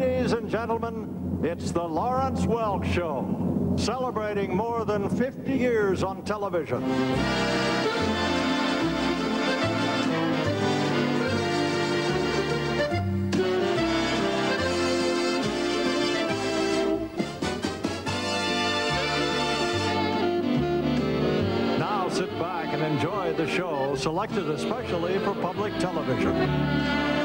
Ladies and gentlemen, it's the Lawrence Welk Show, celebrating more than 50 years on television. Now sit back and enjoy the show, selected especially for public television.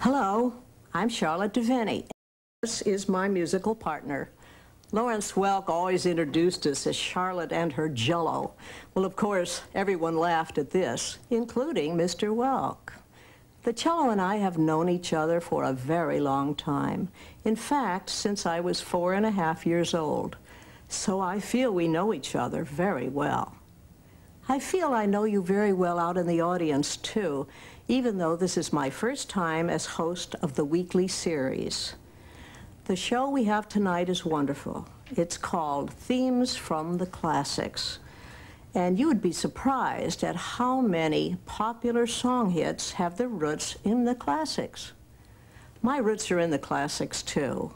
Hello, I'm Charlotte Devenny. This is my musical partner. Lawrence Welk always introduced us as Charlotte and her Jello. Well, of course, everyone laughed at this, including Mr. Welk. The cello and I have known each other for a very long time. In fact, since I was 4.5 years old. So I feel we know each other very well. I feel I know you very well out in the audience, too, even though this is my first time as host of the weekly series. The show we have tonight is wonderful. It's called Themes from the Classics. And you would be surprised at how many popular song hits have their roots in the classics. My roots are in the classics, too.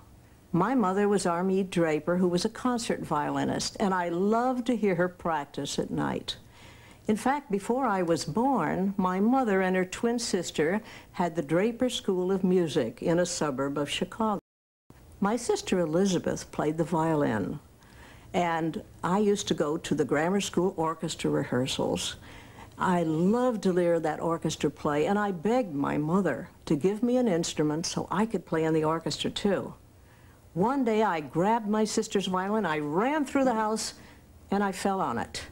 My mother was Amy Draper, who was a concert violinist, and I loved to hear her practice at night. In fact, before I was born, my mother and her twin sister had the Draper School of Music in a suburb of Chicago. My sister Elizabeth played the violin, and I used to go to the grammar school orchestra rehearsals. I loved to hear that orchestra play, and I begged my mother to give me an instrument so I could play in the orchestra, too. One day, I grabbed my sister's violin, I ran through the house, and I fell on it.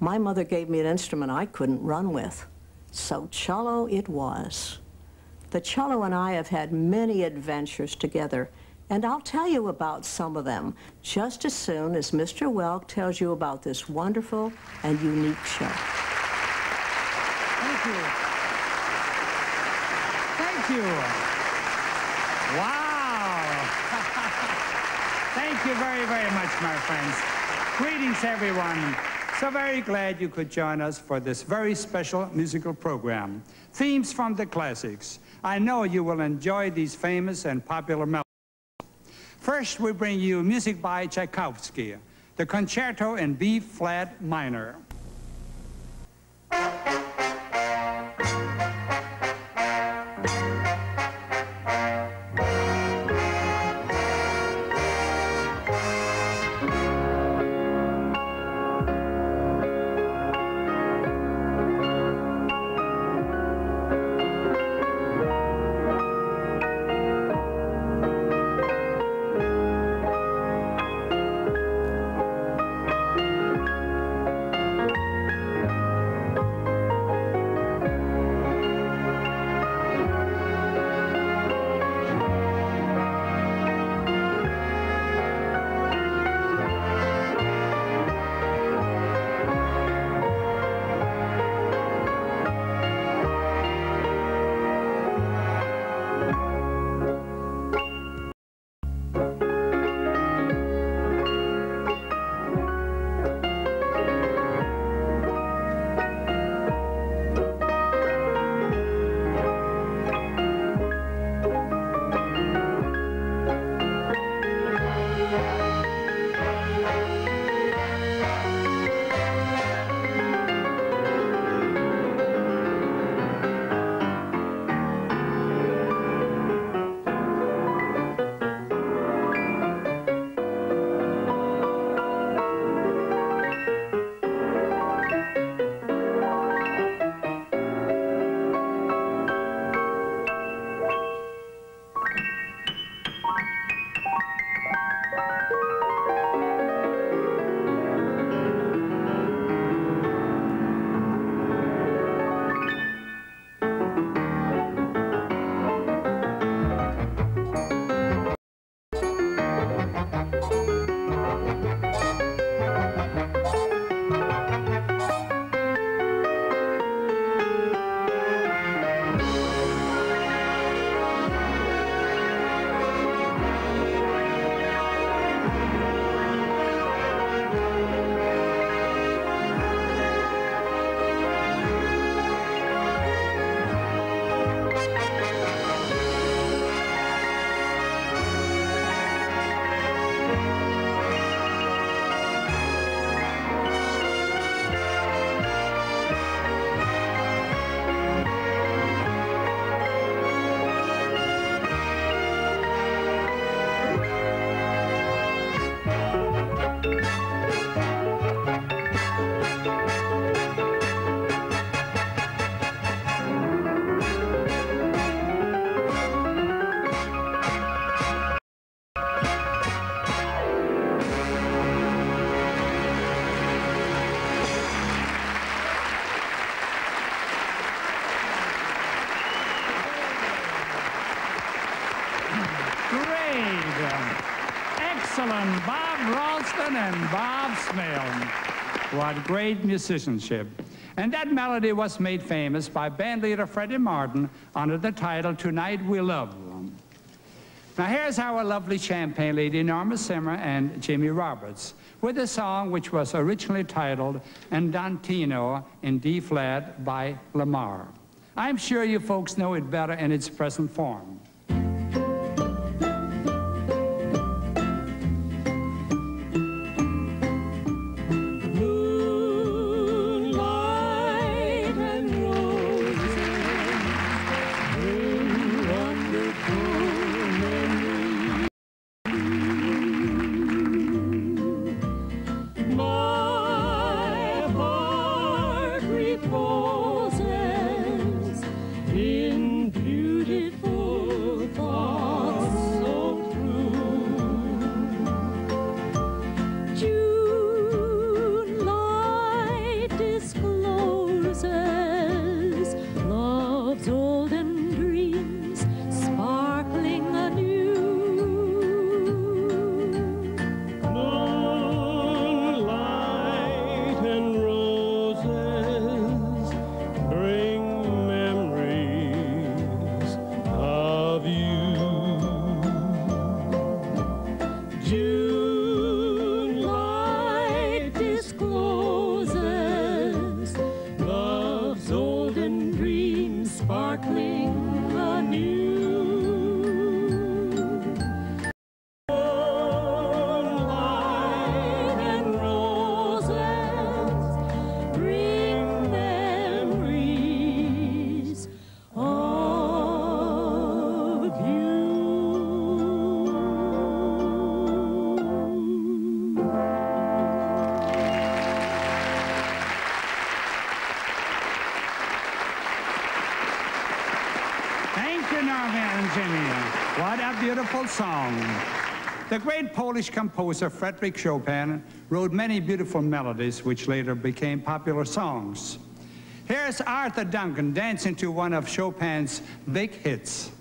My mother gave me an instrument I couldn't run with, so cello it was. The cello and I have had many adventures together, and I'll tell you about some of them just as soon as Mr. Welk tells you about this wonderful and unique show. Thank you. Thank you. Wow. Thank you very, very much, my friends. Greetings, everyone. So very glad you could join us for this very special musical program, Themes from the Classics. I know you will enjoy these famous and popular melodies. First, we bring you music by Tchaikovsky, the Concerto in B-flat minor. grade. Excellent, Bob Ralston and Bob Smale. What great musicianship. And that melody was made famous by bandleader Freddie Martin under the title, Tonight We Love. Now here's our lovely champagne lady, Norma Simmer and Jimmy Roberts, with a song which was originally titled Andantino in D-flat by Lamar. I'm sure you folks know it better in its present form. Song. The great Polish composer Frédéric Chopin wrote many beautiful melodies which later became popular songs. Here's Arthur Duncan dancing to one of Chopin's big hits.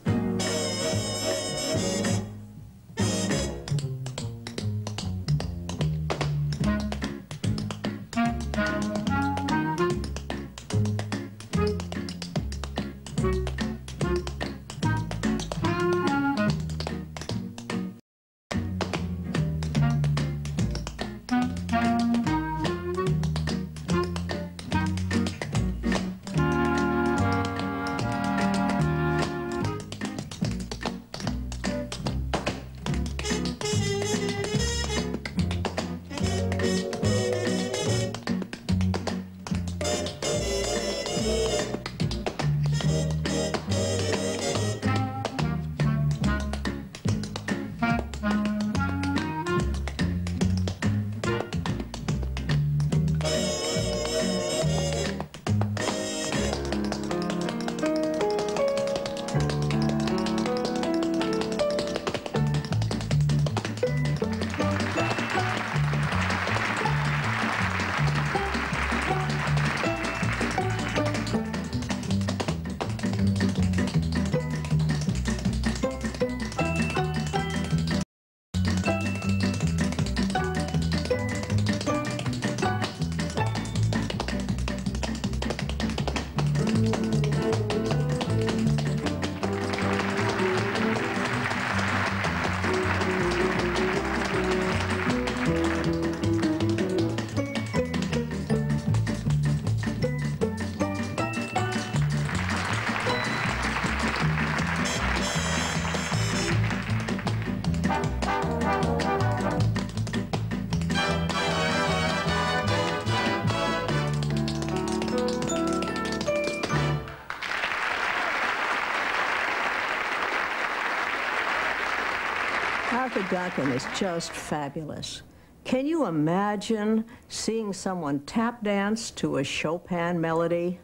Arthur Duncan is just fabulous. Can you imagine seeing someone tap dance to a Chopin melody?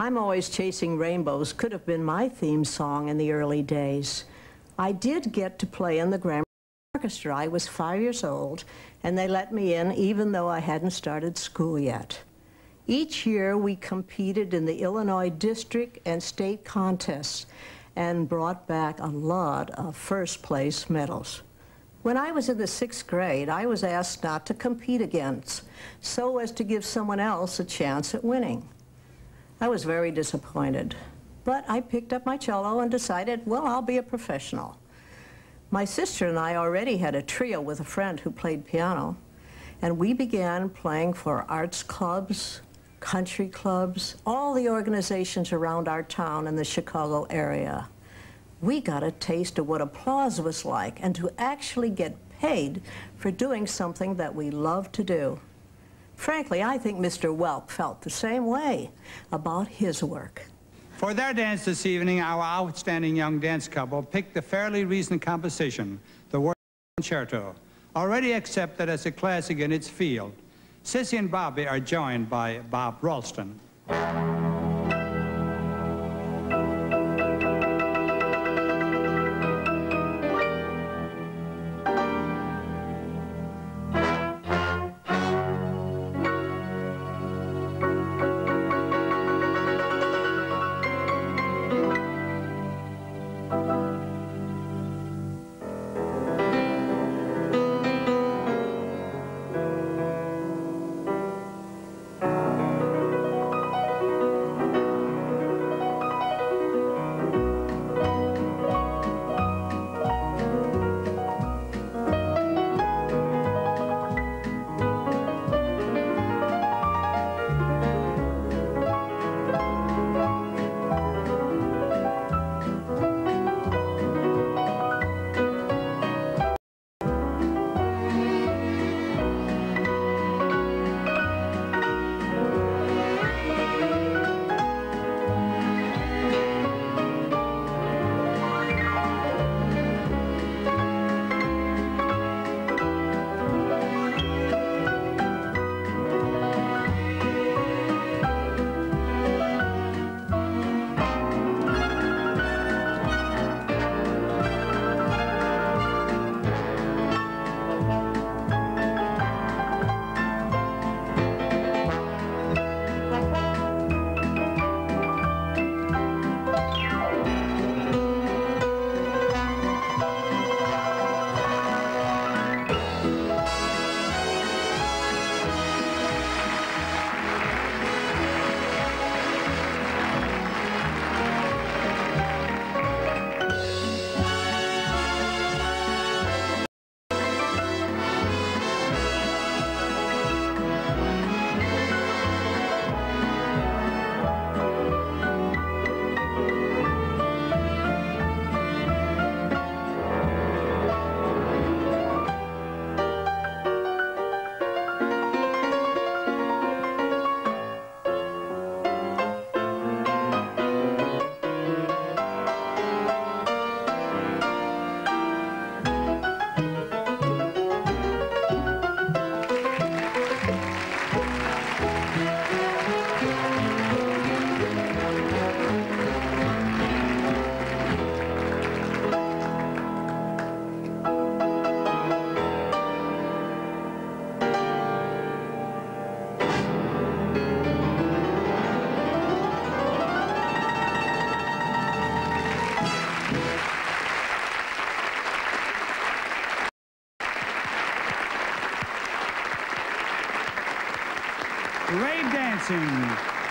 I'm Always Chasing Rainbows could have been my theme song in the early days. I did get to play in the Grand Orchestra. I was 5 years old, and they let me in even though I hadn't started school yet. Each year we competed in the Illinois district and state contests. and brought back a lot of first-place medals. When I was in the 6th grade, I was asked not to compete against, so as to give someone else a chance at winning. I was very disappointed, but I picked up my cello and decided, well, I'll be a professional. My sister and I already had a trio with a friend who played piano, and we began playing for arts clubs, country clubs, all the organizations around our town in the Chicago area. We got a taste of what applause was like and to actually get paid for doing something that we loved to do. Frankly, I think Mr. Welk felt the same way about his work. For their dance this evening, our outstanding young dance couple picked the fairly recent composition, the World Concerto, already accepted as a classic in its field. Sissy and Bobby are joined by Bob Ralston.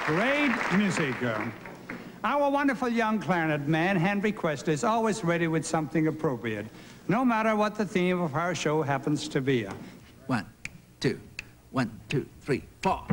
Great music. Our wonderful young clarinet man, Henry Cuesta, is always ready with something appropriate, no matter what the theme of our show happens to be. 1, 2, 1, 2, 3, 4.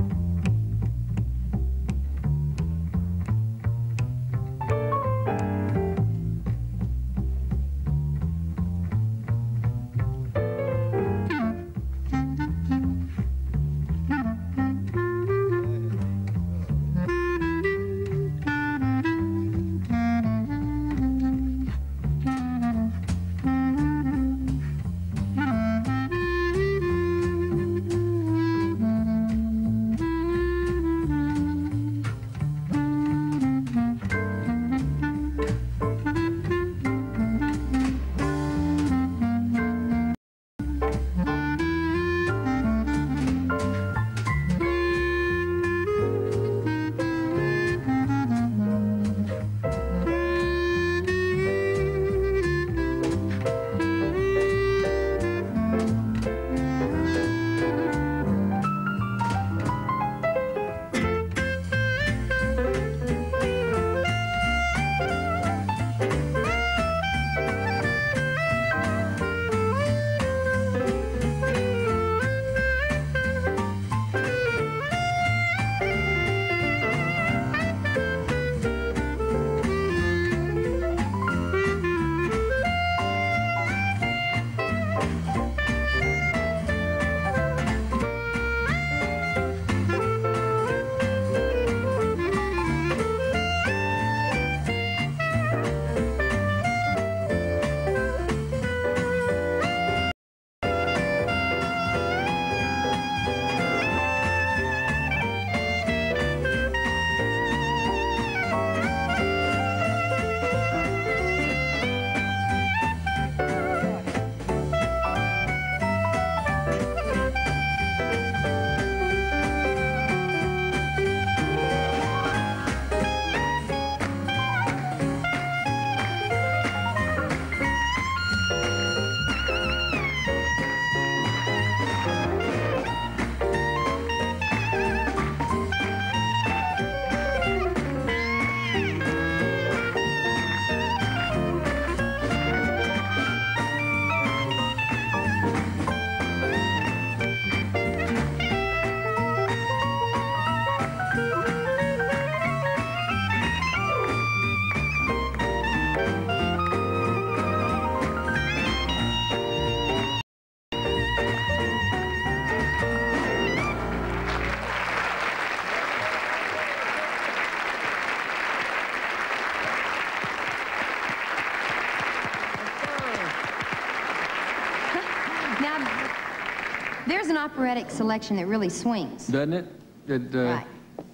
There's an operatic selection that really swings. Doesn't it? It right.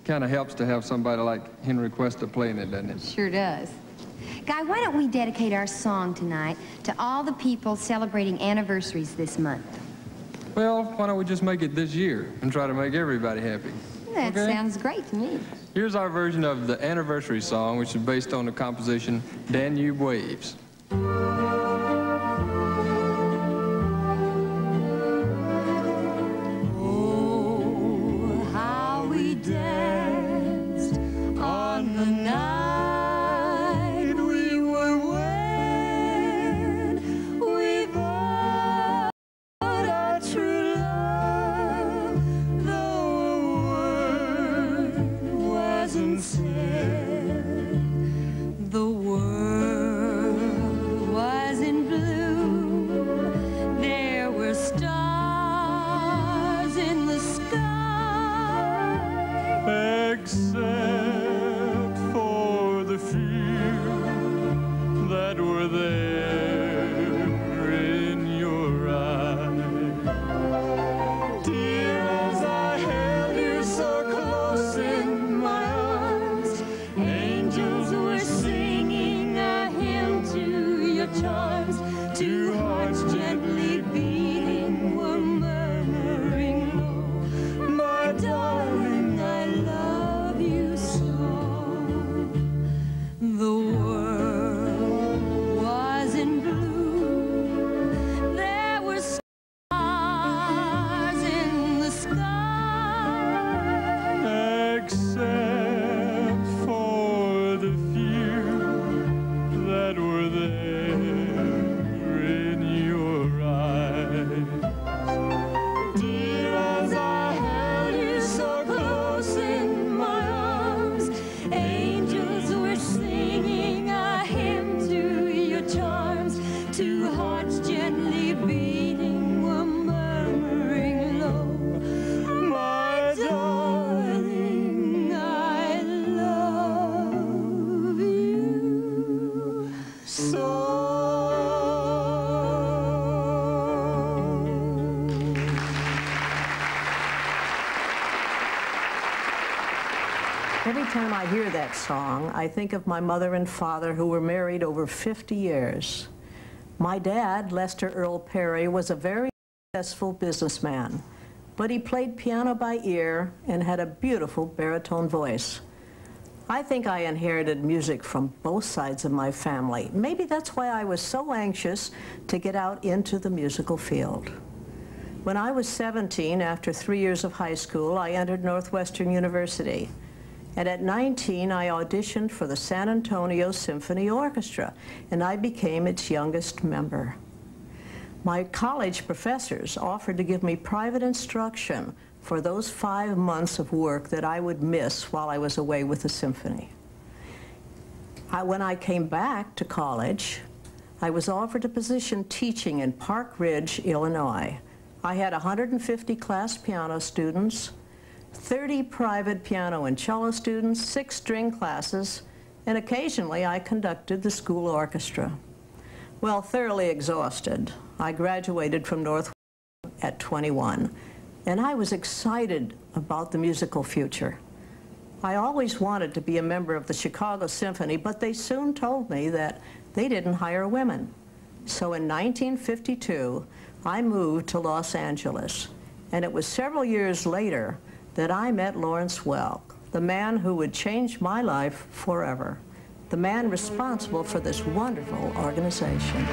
Kind of helps to have somebody like Henry Cuesta playing it, doesn't it? Sure does. Guy, why don't we dedicate our song tonight to all the people celebrating anniversaries this month? Well, why don't we just make it this year and try to make everybody happy? That sounds great to me. Here's our version of the anniversary song, which is based on the composition Danube Waves. Every time I hear that song, I think of my mother and father who were married over 50 years. My dad, Lester Earl Perry, was a very successful businessman, but he played piano by ear and had a beautiful baritone voice. I think I inherited music from both sides of my family. Maybe that's why I was so anxious to get out into the musical field. When I was 17, after 3 years of high school, I entered Northwestern University. And at 19, I auditioned for the San Antonio Symphony Orchestra, and I became its youngest member. My college professors offered to give me private instruction for those 5 months of work that I would miss while I was away with the symphony. When I came back to college, I was offered a position teaching in Park Ridge, Illinois. I had 150 class piano students, 30 private piano and cello students, 6 string classes, and occasionally I conducted the school orchestra. Well, thoroughly exhausted, I graduated from Northwestern at 21, and I was excited about the musical future. I always wanted to be a member of the Chicago Symphony, but they soon told me that they didn't hire women. So in 1952, I moved to Los Angeles, and it was several years later that I met Lawrence Welk, the man who would change my life forever, the man responsible for this wonderful organization.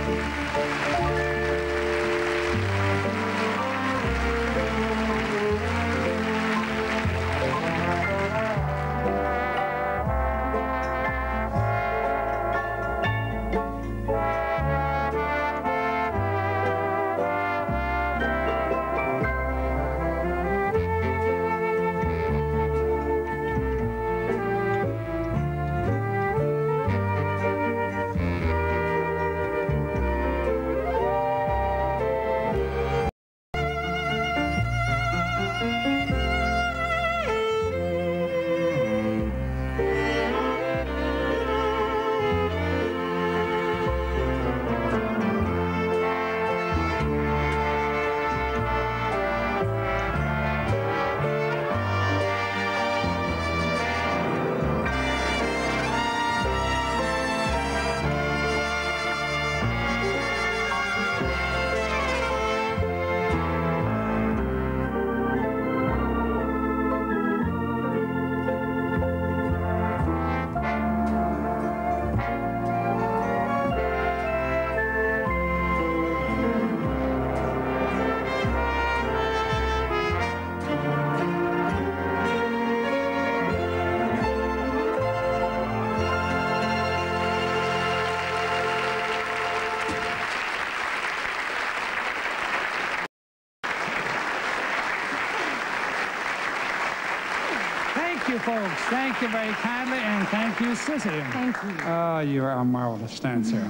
Thank you, folks. Thank you very kindly, and thank you, Sissy. Thank you. Oh, you are a marvelous dancer.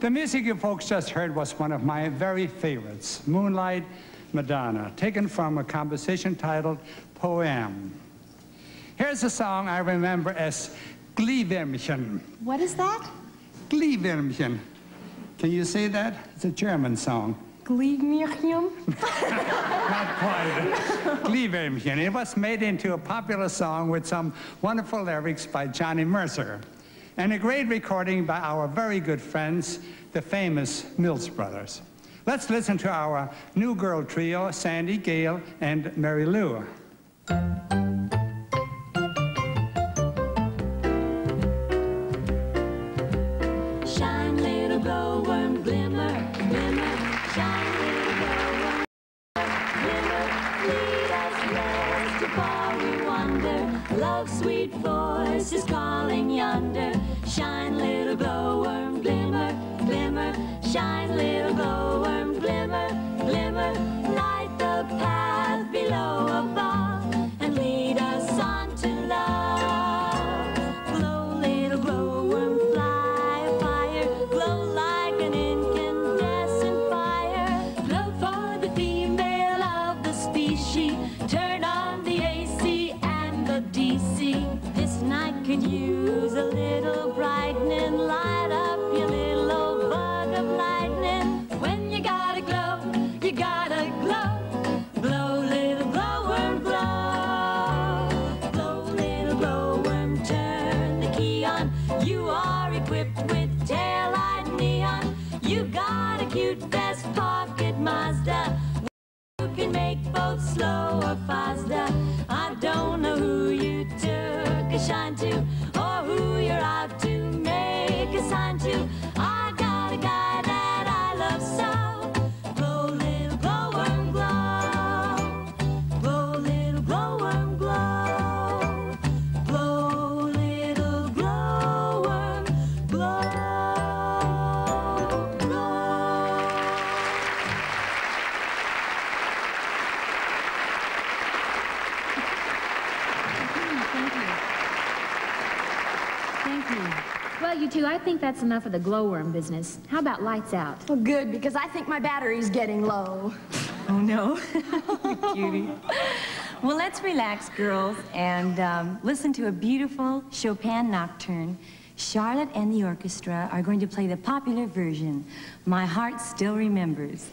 The music you folks just heard was one of my very favorites, Moonlight Madonna, taken from a composition titled Poem. Here's a song I remember as Gleiwesch. What is that? Gleiwesch. Can you say that? It's a German song. Gleiwesch? Not quite. Gleiwesch. No. It was made into a popular song with some wonderful lyrics by Johnny Mercer and a great recording by our very good friends, the famous Mills Brothers. Let's listen to our new girl trio, Sandy, Gail, and Mary Lou. Is calling yonder. Shine, little glowworm, glimmer, glimmer. Shine, little glowworm, glimmer, glimmer. Light the path below, above, and lead us on to love. Glow, little glowworm, fly, fire. Glow like an incandescent fire. Glow for the female of the species. Turn on the AC and the DC. I could use a little brightening, light up your little old bug of lightning. When you gotta glow, glow little glowworm, turn the key on. You are equipped with taillight neon. You got a cute best pocket Mazda. You can make both slow or faster. I don't know who you do. Shine to, or who you're out to, make a sign to. I got a guy that I love so. Glow, little glowworm, glow. Glow, little glowworm, glow. Glow, little glowworm, glow. Glow. Thank you. Thank you. Well, you two, I think that's enough of the glowworm business. How about lights out? Well, good, because I think my battery's getting low. Oh, no. Cutie. Well, let's relax, girls, and listen to a beautiful Chopin nocturne. Charlotte and the orchestra are going to play the popular version, My Heart Still Remembers.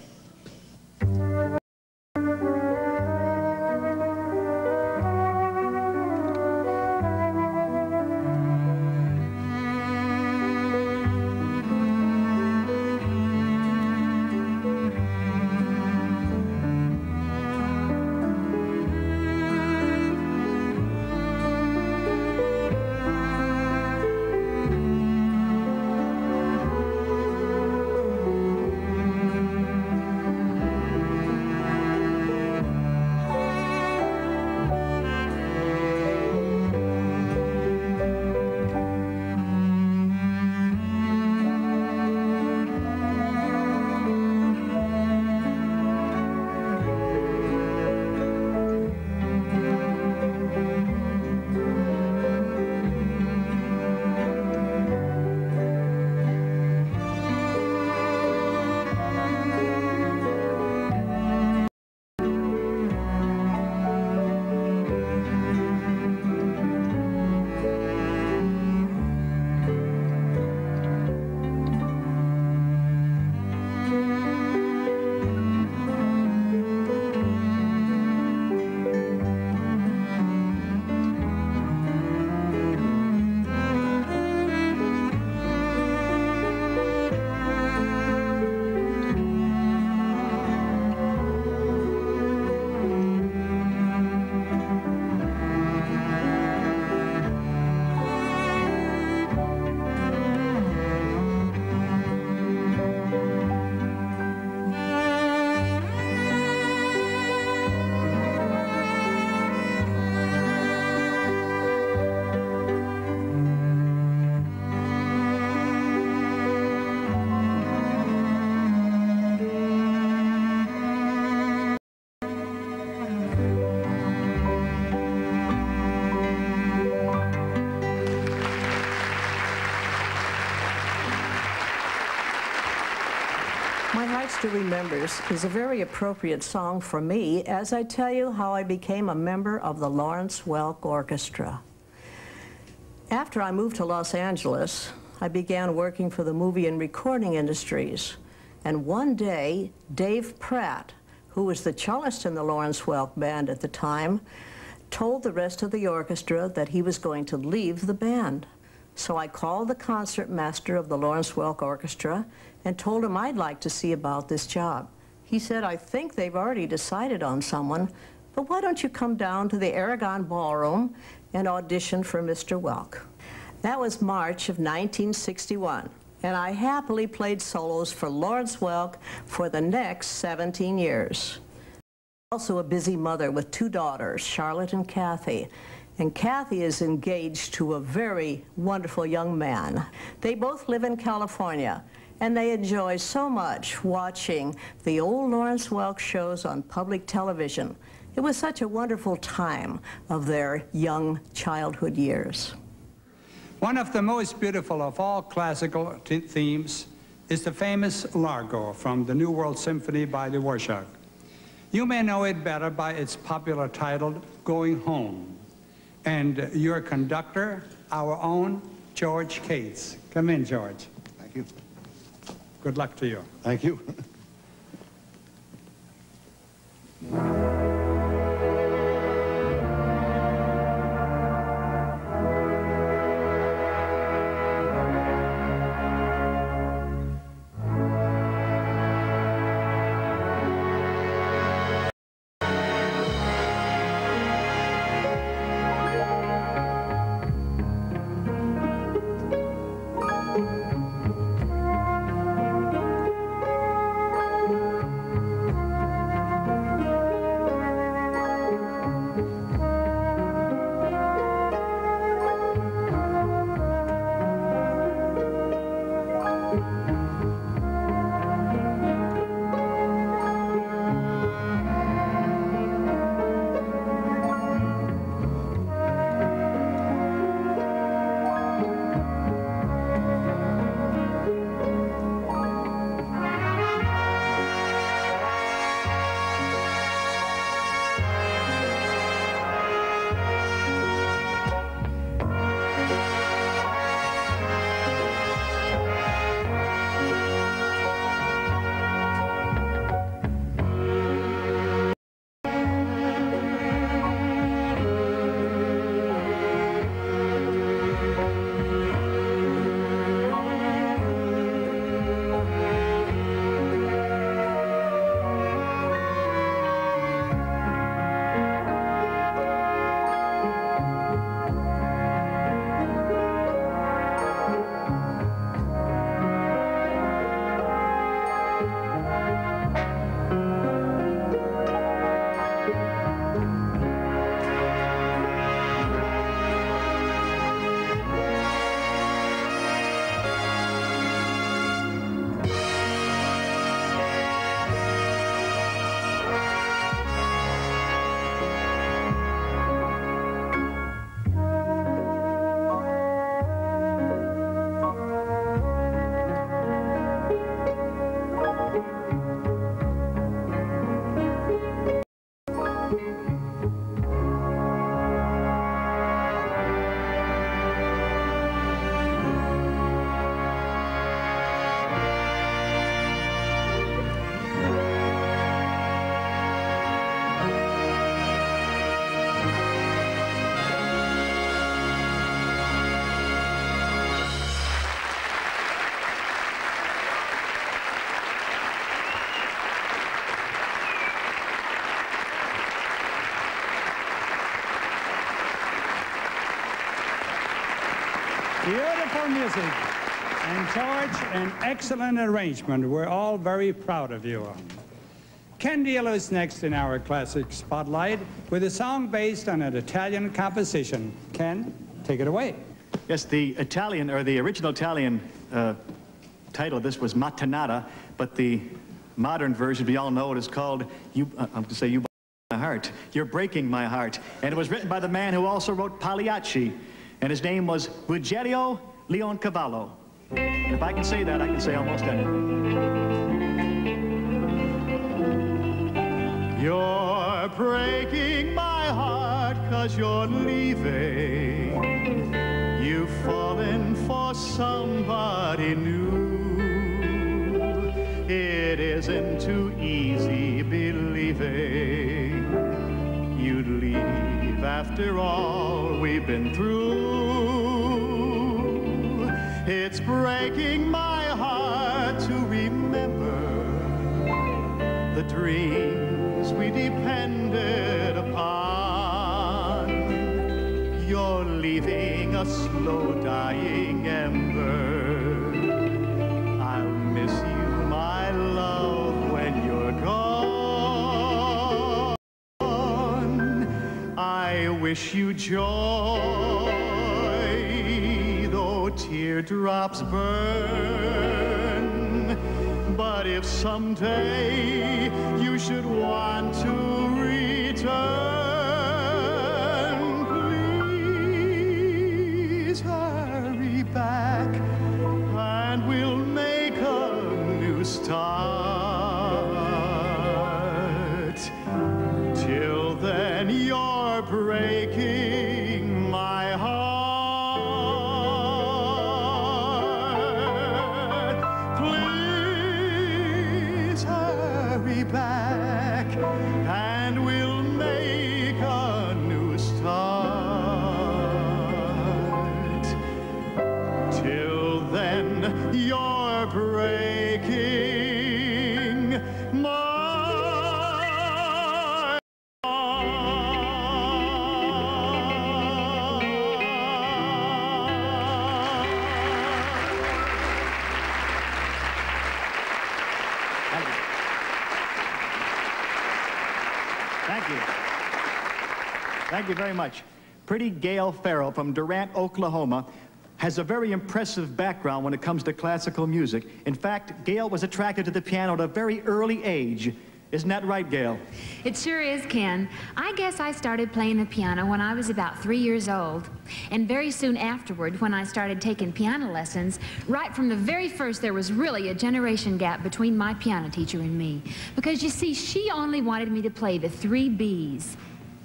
Members is a very appropriate song for me as I tell you how I became a member of the Lawrence Welk Orchestra. After I moved to Los Angeles, I began working for the movie and recording industries. And one day, Dave Pratt, who was the cellist in the Lawrence Welk Band at the time, told the rest of the orchestra that he was going to leave the band. So I called the concertmaster of the Lawrence Welk Orchestra and told him I'd like to see about this job. He said, I think they've already decided on someone, but why don't you come down to the Aragon Ballroom and audition for Mr. Welk? That was March of 1961, and I happily played solos for Lawrence Welk for the next 17 years. Also a busy mother with two daughters, Charlotte and Kathy. And Kathy is engaged to a very wonderful young man. They both live in California, and they enjoy so much watching the old Lawrence Welk shows on public television. It was such a wonderful time of their young childhood years. One of the most beautiful of all classical themes is the famous Largo from the New World Symphony by Dvorak. You may know it better by its popular title, Going Home. And your conductor, our own George Cates. Come in, George. Thank you. Good luck to you. Thank you. Beautiful music, and George, an excellent arrangement. We're all very proud of you. Ken Diello is next in our classic spotlight with a song based on an Italian composition. Ken, take it away. Yes, the Italian, or the original Italian title of this was Mattinata, but the modern version, we all know it, is called, You Break My Heart. You're Breaking My Heart. And it was written by the man who also wrote Pagliacci. And his name was Ruggiero Leoncavallo. If I can say that, I can say almost anything. You're breaking my heart 'cause you're leaving. You've fallen for somebody new. It isn't too easy believing you'd leave after all we've been through. It's breaking my heart to remember the dream we depended upon. You're leaving a slow dying ember. I'll miss you, my love, when you're gone. I wish you joy, though teardrops burn. But if someday you should want to return, please hurry back and we'll make a new start. Till then you're breaking my heart. Please hurry back. Thank you very much. Pretty Gail Farrell from Durant, Oklahoma, has a very impressive background when it comes to classical music. In fact, Gail was attracted to the piano at a very early age. Isn't that right, Gail? It sure is, Ken. I guess I started playing the piano when I was about 3 years old. And very soon afterward, when I started taking piano lessons, right from the very first, there was really a generation gap between my piano teacher and me. Because, you see, she only wanted me to play the 3 B's.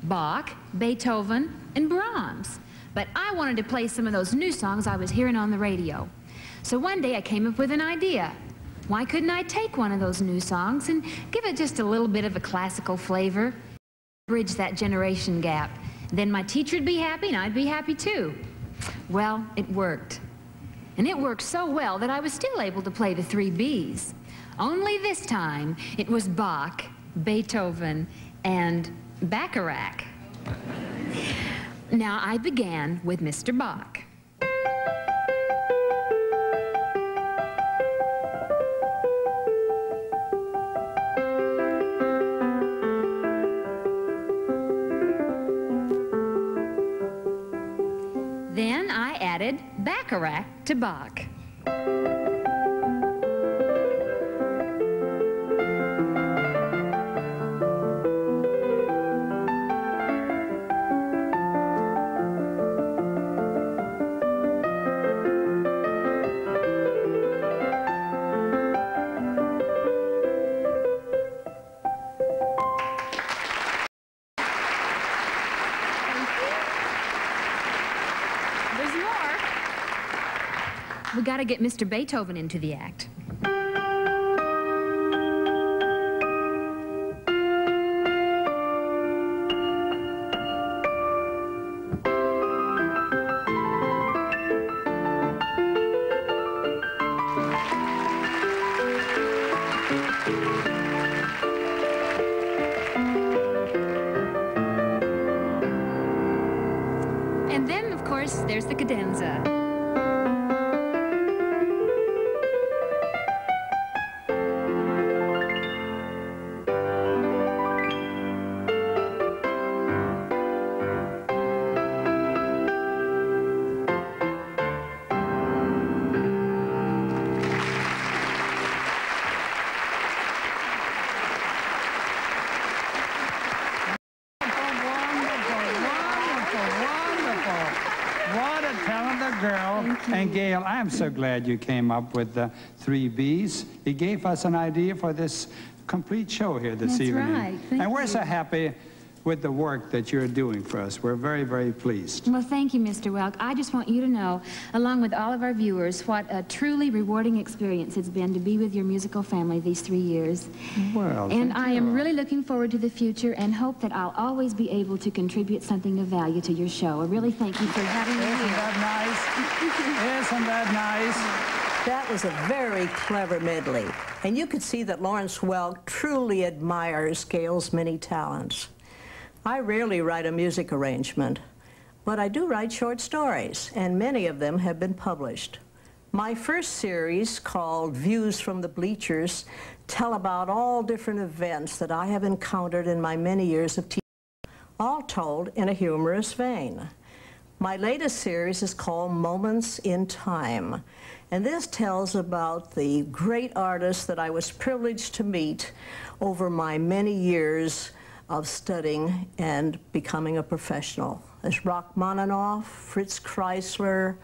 Bach, Beethoven, and Brahms. But I wanted to play some of those new songs I was hearing on the radio. So one day I came up with an idea. Why couldn't I take one of those new songs and give it just a little bit of a classical flavor? Bridge that generation gap. Then my teacher'd be happy and I'd be happy too. Well, it worked. And it worked so well that I was still able to play the 3 B's. Only this time it was Bach, Beethoven, and Bacharach. Now I began with Mr. Bach. Then I added Bacharach to Bach. Got to get Mr. Beethoven into the act. And then, of course, there's the cadenza. Gail, I am so glad you came up with the 3 B's. It gave us an idea for this complete show here this evening. That's right. Thank you. And we're so happy with the work that you're doing for us. We're very, very pleased. Well, thank you, Mr. Welk. I just want you to know, along with all of our viewers, what a truly rewarding experience it's been to be with your musical family these 3 years. Well, and I am really looking forward to the future and hope that I'll always be able to contribute something of value to your show. I really thank you for having me here. Isn't that nice? Isn't that nice? That was a very clever medley. And you could see that Lawrence Welk truly admires Gail's many talents. I rarely write a music arrangement, but I do write short stories, and many of them have been published. My first series, called Views from the Bleachers, tell about all different events that I have encountered in my many years of teaching, all told in a humorous vein. My latest series is called Moments in Time, and this tells about the great artists that I was privileged to meet over my many years of studying and becoming a professional. As Rachmaninoff, Fritz Kreisler,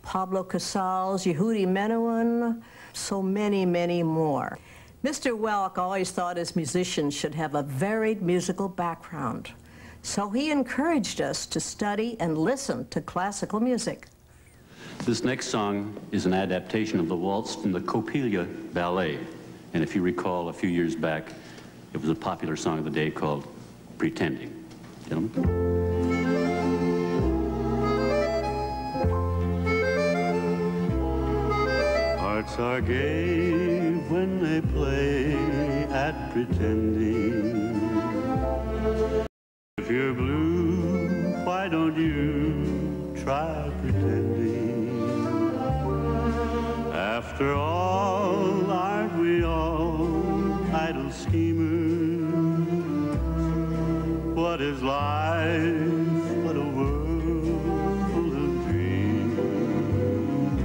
Pablo Casals, Yehudi Menuhin, so many, many more. Mr. Welk always thought his musicians should have a varied musical background. So he encouraged us to study and listen to classical music. This next song is an adaptation of the waltz from the Coppelia Ballet. And if you recall, a few years back, it was a popular song of the day called Pretending. Gentlemen? Hearts are gay when they play at pretending. If you're blue, why don't you try pretending? After all, aren't we all idle schemers? What is life but a world of dreams?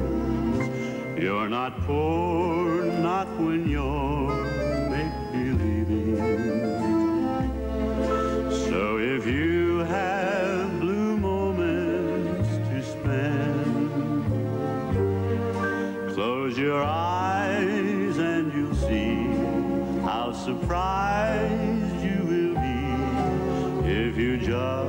You're not poor, not when you're make-believing. So if you have blue moments to spend, close your eyes and you'll see how surprised you will be if you just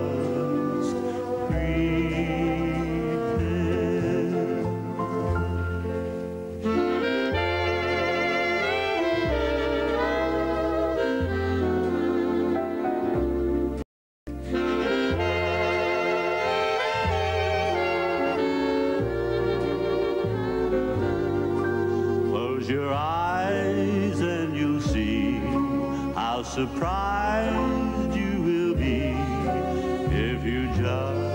surprised you will be if you just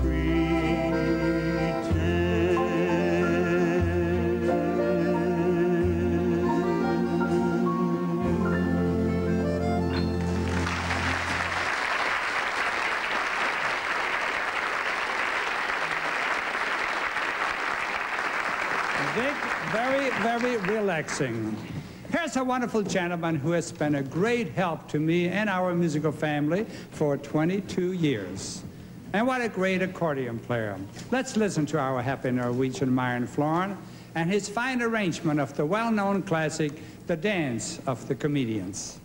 pretend. Very, very relaxing. Here's a wonderful gentleman who has been a great help to me and our musical family for 22 years. And what a great accordion player. Let's listen to our happy Norwegian Myron Floren and his fine arrangement of the well-known classic, The Dance of the Comedians.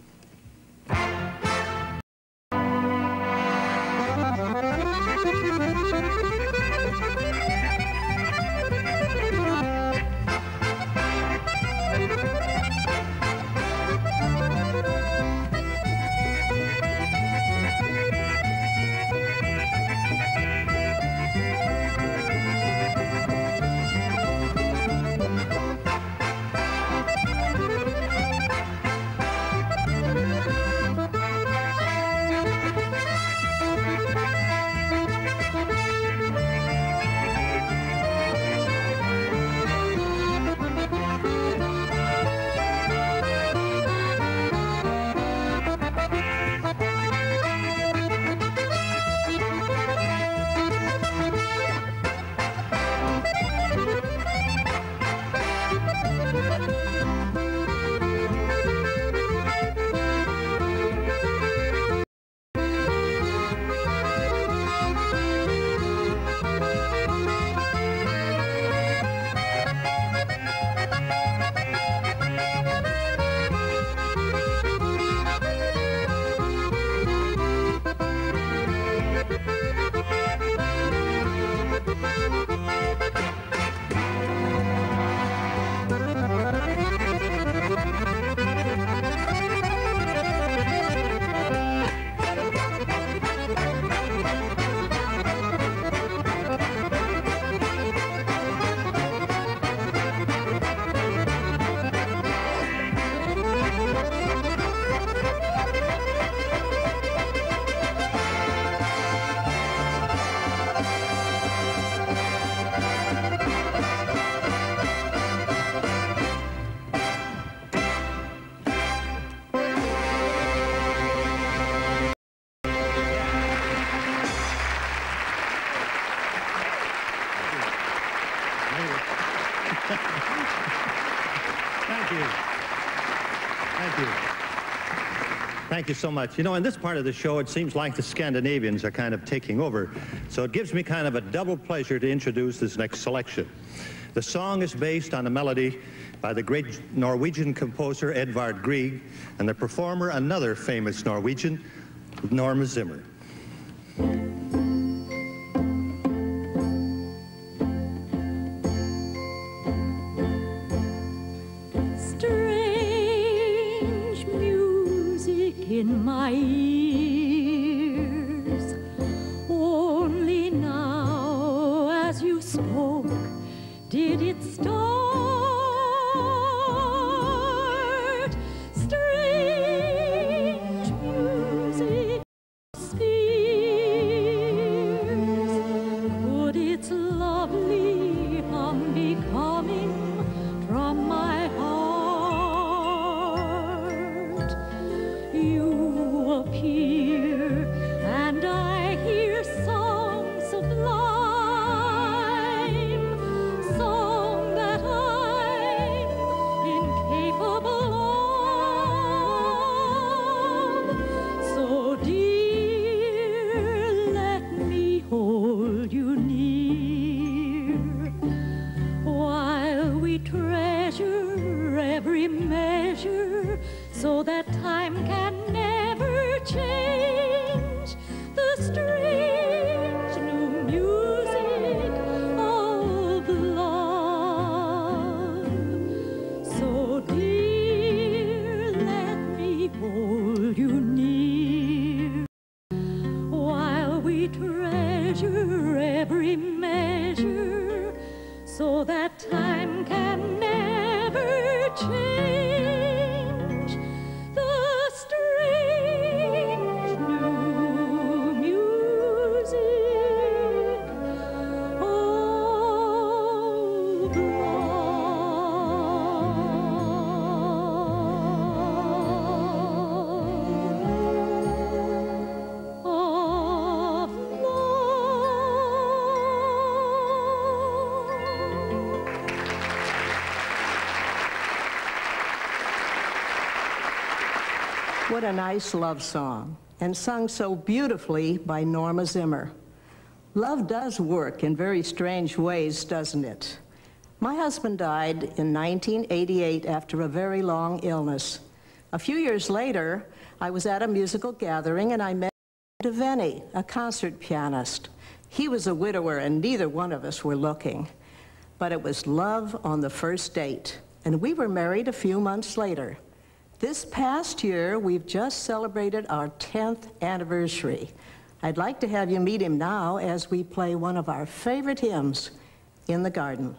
Thank you so much. You know, in this part of the show, it seems like the Scandinavians are kind of taking over. So it gives me kind of a double pleasure to introduce this next selection. The song is based on a melody by the great Norwegian composer Edvard Grieg, and the performer, another famous Norwegian, Norma Zimmer. In my ears, only now as you spoke did it start. Strange music spheres, would its lovely hum be coming from my heart? And I hear songs sublime, song that I'm incapable of. So dear, let me hold you near, while we treasure every measure, so that time can never change the strange new music of love. So dear, let me hold you near, while we treasure every measure, so that time can never change. What a nice love song, and sung so beautifully by Norma Zimmer. Love does work in very strange ways, doesn't it? My husband died in 1988 after a very long illness. A few years later, I was at a musical gathering and I met Devenny, a concert pianist. He was a widower and neither one of us were looking. But it was love on the first date, and we were married a few months later. This past year, we've just celebrated our 10th anniversary. I'd like to have you meet him now as we play one of our favorite hymns, In the Garden.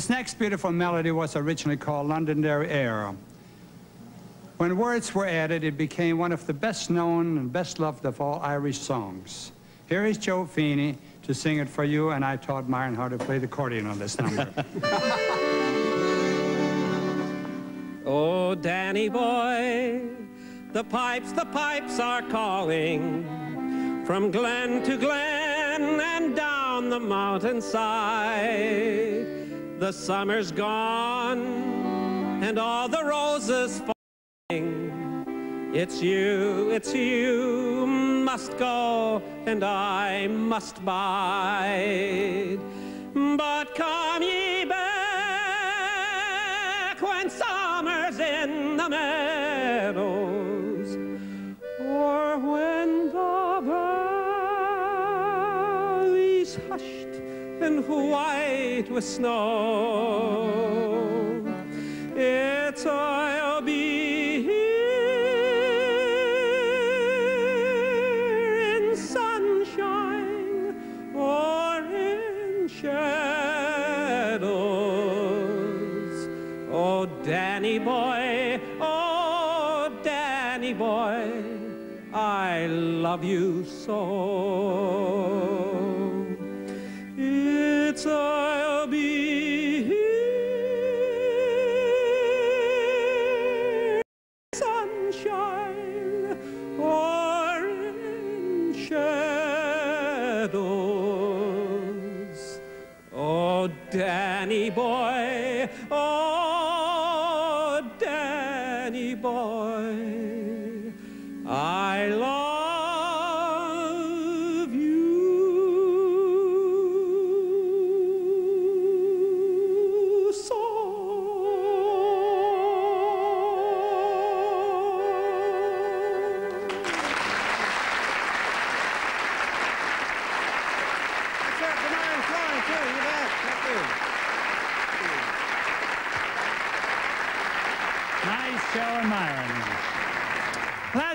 This next beautiful melody was originally called Londonderry Air. When words were added, it became one of the best known and best loved of all Irish songs. Here is Joe Feeney to sing it for you, and I taught Myron how to play the accordion on this number. Oh, Danny boy, the pipes are calling from glen to glen and down the mountainside. The summer's gone and all the roses falling. It's you must go and I must bide. But come ye back when summer's in the meadows, or when the valley's hushed and white with snow. It's I'll be here in sunshine or in shadows. Oh Danny boy, I love you so. I'll be here in sunshine or in shadows. Oh Danny boy, I love.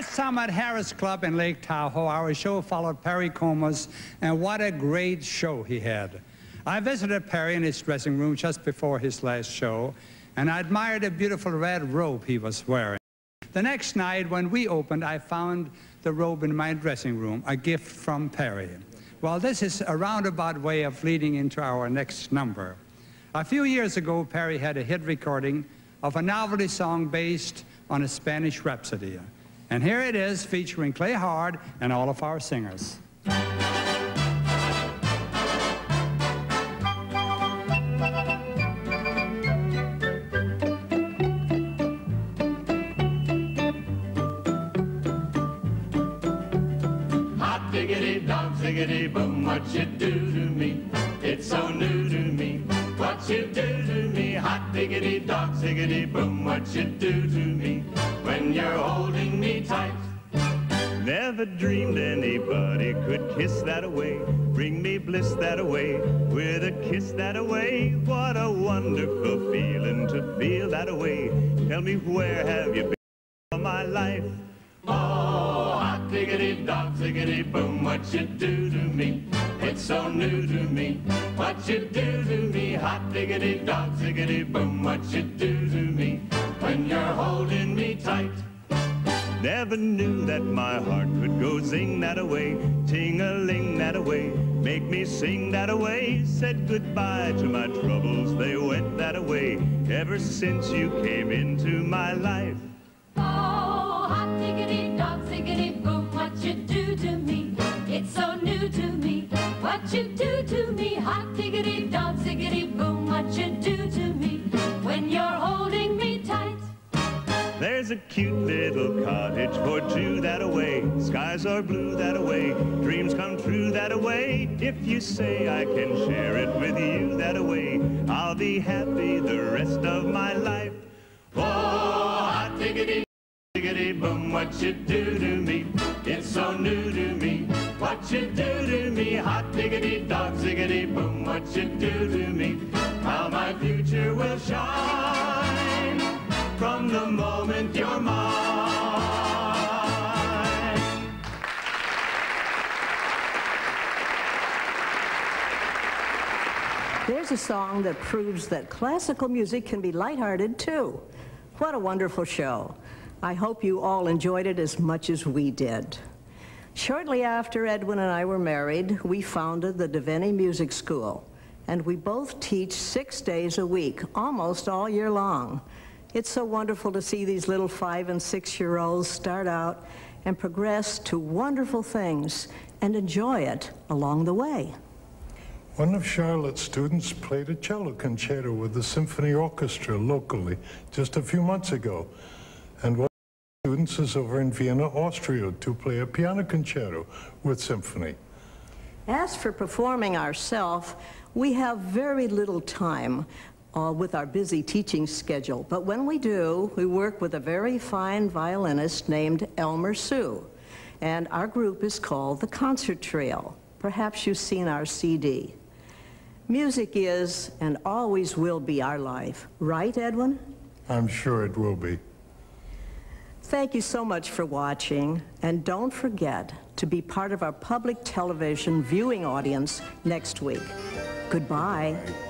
Summer at Harris Club in Lake Tahoe, our show followed Perry Comer's, and what a great show he had. I visited Perry in his dressing room just before his last show, and I admired a beautiful red robe he was wearing. The next night when we opened, I found the robe in my dressing room, a gift from Perry. Well, this is a roundabout way of leading into our next number. A few years ago, Perry had a hit recording of a novelty song based on a Spanish rhapsody. And here it is, featuring Clay Hard and all of our singers. Hot diggity, dog diggity, boom, what you do to me? It's so new to me, what you do to me. Hot diggity, dog diggity, boom, what you do to me. When you're holding me tight. Never dreamed anybody could kiss that away, bring me bliss that away, with a kiss that away. What a wonderful feeling to feel that away. Tell me, where have you been all my life? Oh, hot diggity, dog diggity, boom, what you do to me. It's so new to me, what you do to me. Hot diggity, dog diggity, boom, what you do to me. When you're holding me tight. Never knew that my heart could go zing that away, ting-a-ling that away, make me sing that away. Said goodbye to my troubles, they went that away, ever since you came into my life. Oh, hot diggity, dog diggity, boom, what you do to me. It's so new to me, what you do to me. Hot diggity, dog diggity, boom, what you do to me. When you're holding me tight. There's a cute little cottage for two that away. Skies are blue that away, dreams come true that away. If you say I can share it with you that away, I'll be happy the rest of my life. Oh, hot diggity, diggity, boom, what you do to me. It's so new to me, what you do to me. Hot diggity, dog diggity, boom, what you do to me. How my future will shine from the moment you're mine. This Here's a song that proves that classical music can be lighthearted too. What a wonderful show. I hope you all enjoyed it as much as we did. Shortly after Edwin and I were married, we founded the Devenny Music School, and we both teach 6 days a week, almost all year long. It's so wonderful to see these little 5- and 6-year-olds start out and progress to wonderful things and enjoy it along the way. One of Charlotte's students played a cello concerto with the symphony orchestra locally just a few months ago. And one of the students is over in Vienna, Austria, to play a piano concerto with symphony. As for performing ourselves, we have very little time with our busy teaching schedule. But when we do, we work with a very fine violinist named Elmer Sue. And our group is called the Concert Trio. Perhaps you've seen our CD. Music is and always will be our life. Right, Edwin? I'm sure it will be. Thank you so much for watching. And don't forget to be part of our public television viewing audience next week. Goodbye.